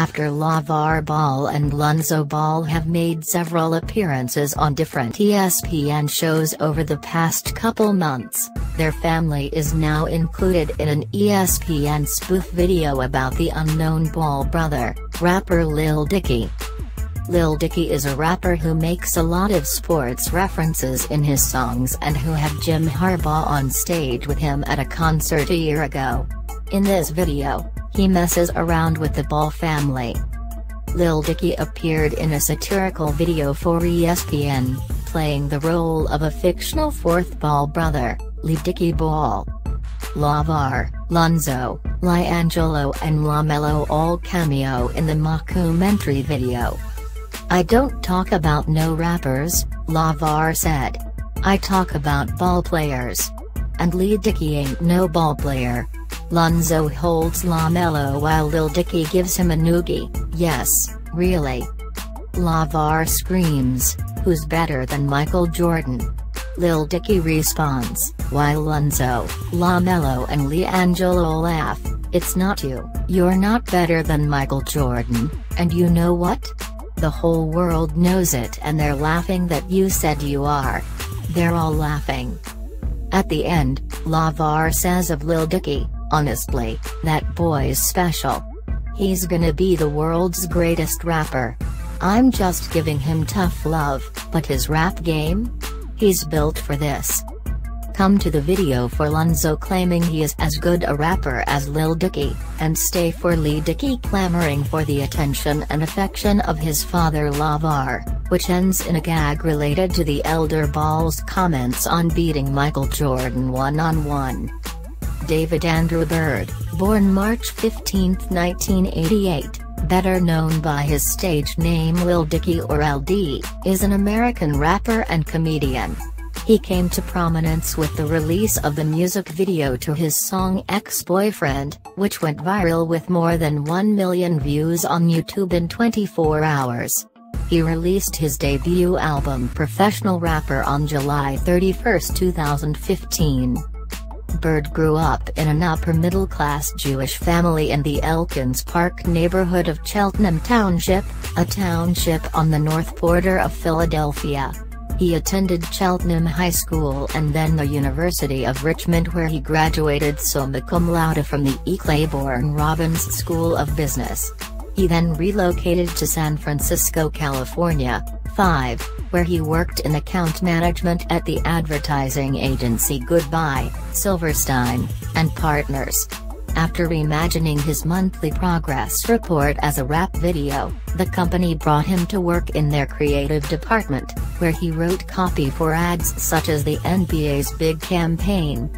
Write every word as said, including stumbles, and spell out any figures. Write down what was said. after LaVar Ball and Lonzo Ball have made several appearances on different E S P N shows over the past couple months, their family is now included in an E S P N spoof video about the unknown Ball brother, rapper Lil Dicky. Lil Dicky is a rapper who makes a lot of sports references in his songs and who had Jim Harbaugh on stage with him at a concert a year ago. In this video, he messes around with the Ball family. Lil Dicky appeared in a satirical video for E S P N, playing the role of a fictional fourth Ball brother, Lil Dicky Ball. LaVar, Lonzo, LiAngelo and LaMelo all cameo in the mockumentary video. "I don't talk about no rappers," LaVar said. "I talk about ball players. And Lil Dicky ain't no ball player." Lonzo holds LaMelo while Lil Dicky gives him a noogie. "Yes, really." LaVar screams, "Who's better than Michael Jordan?" Lil Dicky responds, while Lonzo, LaMelo and LiAngelo laugh, "It's not you. You're not better than Michael Jordan, and you know what? The whole world knows it, and they're laughing that you said you are. They're all laughing." At the end, LaVar says of Lil Dicky, "Honestly, that boy's special. He's gonna be the world's greatest rapper. I'm just giving him tough love, but his rap game? He's built for this." Come to the video for Lonzo claiming he is as good a rapper as Lil Dicky, and stay for Lil Dicky clamoring for the attention and affection of his father LaVar, which ends in a gag related to the elder Ball's comments on beating Michael Jordan one-on-one. David Andrew Bird, born March fifteenth nineteen eighty-eight, better known by his stage name Lil Dicky or L D, is an American rapper and comedian. He came to prominence with the release of the music video to his song Ex-Boyfriend, which went viral with more than one million views on YouTube in twenty-four hours. He released his debut album Professional Rapper on July thirty-first two thousand fifteen. Bird grew up in an upper-middle-class Jewish family in the Elkins Park neighborhood of Cheltenham Township, a township on the north border of Philadelphia. He attended Cheltenham High School and then the University of Richmond, where he graduated summa cum laude from the E. Claiborne Robbins School of Business. He then relocated to San Francisco, California, five, where he worked in account management at the advertising agency Goodby, Silverstein and Partners. After reimagining his monthly progress report as a rap video, the company brought him to work in their creative department, where he wrote copy for ads such as the N B A's Big Campaign,